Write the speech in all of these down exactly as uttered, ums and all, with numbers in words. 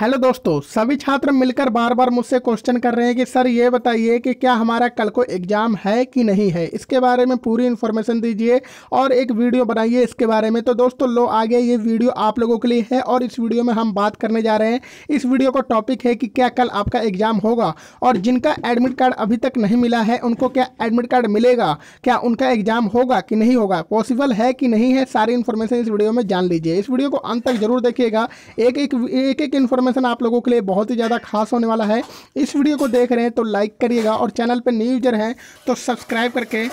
Hello दोस्तों, सभी छात्र मिलकर बार बार मुझसे क्वेश्चन कर रहे हैं कि सर ये बताइए कि क्या हमारा कल को एग्ज़ाम है कि नहीं है। इसके बारे में पूरी इन्फॉर्मेशन दीजिए और एक वीडियो बनाइए इसके बारे में। तो दोस्तों लो आगे ये वीडियो आप लोगों के लिए है और इस वीडियो में हम बात करने जा रहे हैं। इस वीडियो का टॉपिक है कि क्या कल आपका एग्ज़ाम होगा और जिनका एडमिट कार्ड अभी तक नहीं मिला है उनको क्या एडमिट कार्ड मिलेगा, क्या उनका एग्ज़ाम होगा कि नहीं होगा, पॉसिबल है कि नहीं है। सारी इन्फॉर्मेशन इस वीडियो में जान लीजिए। इस वीडियो को अंत तक जरूर देखिएगा। एक एक एक एक इन्फॉर्मेशन आप लोगों के लिए बहुत ही ज़्यादा खास होने वाला है। इस वीडियो को देख रहे हैं तो लाइक करिएगा और चैनल पर न्यू यूजर हैं तो सब्सक्राइब करके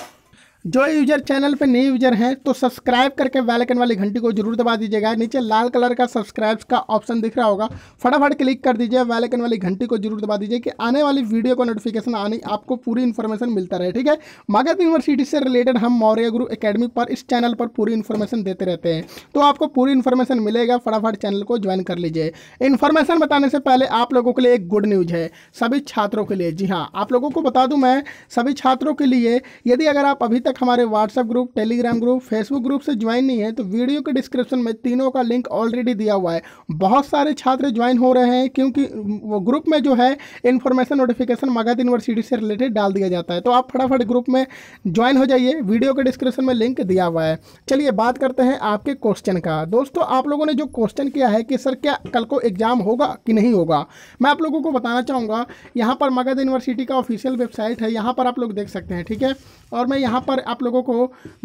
जो यूजर चैनल पे नए यूजर हैं तो सब्सक्राइब करके बेल आइकन वाली घंटी को जरूर दबा दीजिएगा। नीचे लाल कलर का सब्सक्राइब का ऑप्शन दिख रहा होगा, फटाफट क्लिक कर दीजिए, बेल आइकन वाली घंटी को जरूर दबा दीजिए कि आने वाली वीडियो का नोटिफिकेशन आने आपको पूरी इन्फॉर्मेशन मिलता रहे। ठीक है, मगध यूनिवर्सिटी से रिलेटेड हम मौर्य गुरु एकेडमी पर इस चैनल पर पूरी इन्फॉर्मेशन देते रहते हैं तो आपको पूरी इन्फॉर्मेशन मिलेगा। फटाफट चैनल को ज्वाइन कर लीजिए। इन्फॉर्मेशन बताने से पहले आप लोगों के लिए एक गुड न्यूज़ है सभी छात्रों के लिए। जी हाँ, आप लोगों को बता दूँ मैं सभी छात्रों के लिए, यदि अगर आप अभी तक हमारे WhatsApp group, Telegram group, Facebook group से ज्वाइन नहीं है तो वीडियो के डिस्क्रिप्शन में तीनों का लिंक ऑलरेडी दिया हुआ है। बहुत सारे छात्र ज्वाइन हो रहे हैं क्योंकि वो ग्रुप में जो है इन्फॉर्मेशन नोटिफिकेशन मगध यूनिवर्सिटी से रिलेटेड डाल दिया जाता है। तो आप फटाफट ग्रुप में ज्वाइन हो जाइए, वीडियो के डिस्क्रिप्शन में लिंक दिया हुआ है। चलिए बात करते हैं आपके क्वेश्चन का। दोस्तों आप लोगों ने जो क्वेश्चन किया है कि सर क्या कल को एग्जाम होगा कि नहीं होगा, मैं आप लोगों को बताना चाहूँगा यहाँ पर मगध यूनिवर्सिटी का ऑफिशियल वेबसाइट है, यहाँ पर आप लोग देख सकते हैं। ठीक है, और मैं यहाँ पर आप लोगों को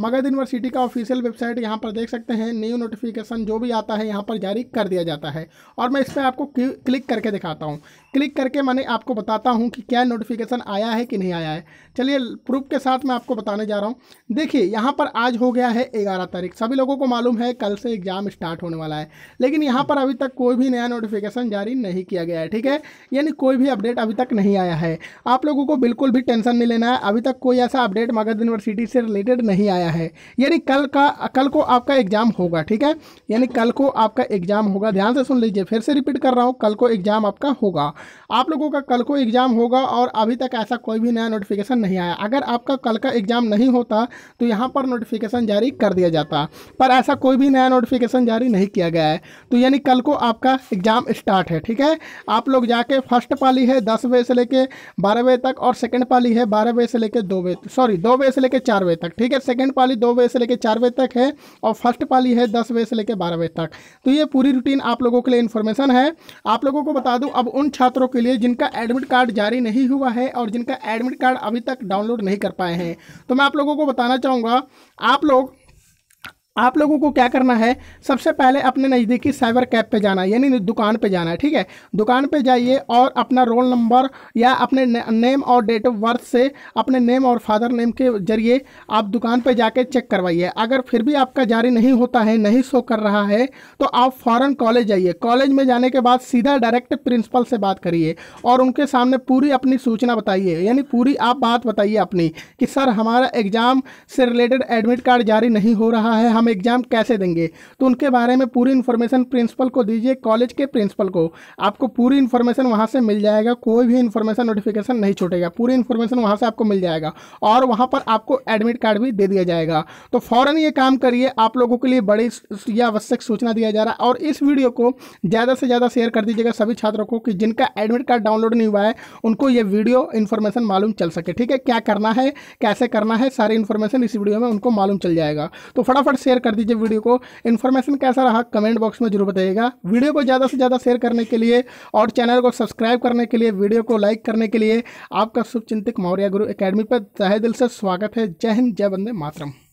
मगध यूनिवर्सिटी का ऑफिशियल वेबसाइट यहाँ पर देख सकते हैं। न्यू नोटिफिकेशन जो भी आता है यहाँ पर जारी कर दिया जाता है और मैं इस पर आपको क्लिक करके दिखाता हूँ। क्लिक करके मैंने आपको बताता हूँ कि क्या नोटिफिकेशन आया है कि नहीं आया है। चलिए प्रूफ के साथ मैं आपको बताने जा रहा हूँ। देखिए यहाँ पर आज हो गया है ग्यारह तारीख। सभी लोगों को मालूम है कल से एग्ज़ाम स्टार्ट होने वाला है, लेकिन यहाँ पर अभी तक कोई भी नया नोटिफिकेशन जारी नहीं किया गया है। ठीक है, यानी कोई भी अपडेट अभी तक नहीं आया है। आप लोगों को बिल्कुल भी टेंशन नहीं लेना है, अभी तक कोई ऐसा अपडेट मगध यूनिवर्सिटी से रिलेटेड नहीं आया है। यानी कल का कल को आपका एग्ज़ाम होगा। ठीक है, यानी कल को आपका एग्ज़ाम होगा। ध्यान से सुन लीजिए, फिर से रिपीट कर रहा हूँ, कल को एग्ज़ाम आपका होगा। आप लोगों का कल को एग्ज़ाम होगा और अभी तक ऐसा कोई भी नया नोटिफिकेशन नहीं आया। अगर आपका कल का एग्ज़ाम नहीं होता तो यहाँ पर नोटिफिकेशन जारी कर दिया जाता, पर ऐसा कोई भी नया नोटिफिकेशन जारी नहीं किया गया है। तो यानी कल को आपका एग्ज़ाम स्टार्ट है। ठीक है, आप लोग जाके फर्स्ट पाली है दस बजे से लेकर बारह बजे तक और सेकेंड पाली है बारह बजे से लेकर दो बजे सॉरी दो बजे से लेकर चार बजे तक। ठीक है, सेकेंड पाली दो बजे से लेकर चार बजे तक है और फर्स्ट पाली है दस बजे से लेकर बारह बजे तक। तो ये पूरी रूटीन आप लोगों के लिए इन्फॉर्मेशन है। आप लोगों को बता दूँ अब उन छात्रों के लिए जिनका एडमिट कार्ड जारी नहीं हुआ है और जिनका एडमिट कार्ड अभी तक डाउनलोड नहीं कर पाए हैं, तो मैं आप लोगों को बताना चाहूँगा आप लोग आप लोगों को क्या करना है। सबसे पहले अपने नज़दीकी साइबर कैफ़े पे जाना है, यानी दुकान पे जाना है। ठीक है, दुकान पे जाइए और अपना रोल नंबर या अपने नेम और डेट ऑफ बर्थ से अपने नेम और फादर नेम के जरिए आप दुकान पे जाके चेक करवाइए। अगर फिर भी आपका जारी नहीं होता है, नहीं शो कर रहा है, तो आप फ़ौरन कॉलेज जाइए। कॉलेज में जाने के बाद सीधा डायरेक्ट प्रिंसिपल से बात करिए और उनके सामने पूरी अपनी सूचना बताइए, यानी पूरी आप बात बताइए अपनी कि सर हमारा एग्ज़ाम से रिलेटेड एडमिट कार्ड जारी नहीं हो रहा है, एग्जाम कैसे देंगे। तो उनके बारे में पूरी इन्फॉर्मेशन प्रिंसिपल को दीजिए, कॉलेज के प्रिंसिपल को। आपको पूरी इन्फॉर्मेशन वहां से मिल जाएगा, कोई भी इन्फॉर्मेशन नोटिफिकेशन नहीं छूटेगा, पूरी इन्फॉर्मेशन वहां से आपको मिल जाएगा और वहां पर आपको एडमिट कार्ड भी दे दिया जाएगा। तो फौरन ये काम करिए, आप लोगों के लिए बड़ी यह आवश्यक सूचना दिया जा रहा है। और इस वीडियो को ज़्यादा से ज़्यादा शेयर कर दीजिएगा सभी छात्रों को कि जिनका एडमिट कार्ड डाउनलोड नहीं हुआ है उनको यह वीडियो इन्फॉर्मेशन मालूम चल सके। ठीक है, क्या करना है, कैसे करना है, सारी इन्फॉर्मेशन इस वीडियो में उनको मालूम चल जाएगा। तो फटाफट शेयर कर दीजिए वीडियो को। इन्फॉर्मेशन कैसा रहा कमेंट बॉक्स में जरूर बताइएगा। वीडियो को ज़्यादा से ज़्यादा शेयर करने के लिए और चैनल को सब्सक्राइब करने के लिए, वीडियो को लाइक करने के लिए आपका शुभचिंतक मौर्या गुरु एकेडमी पर तहे दिल से स्वागत है। जय हिंद, जय वंदे मातरम।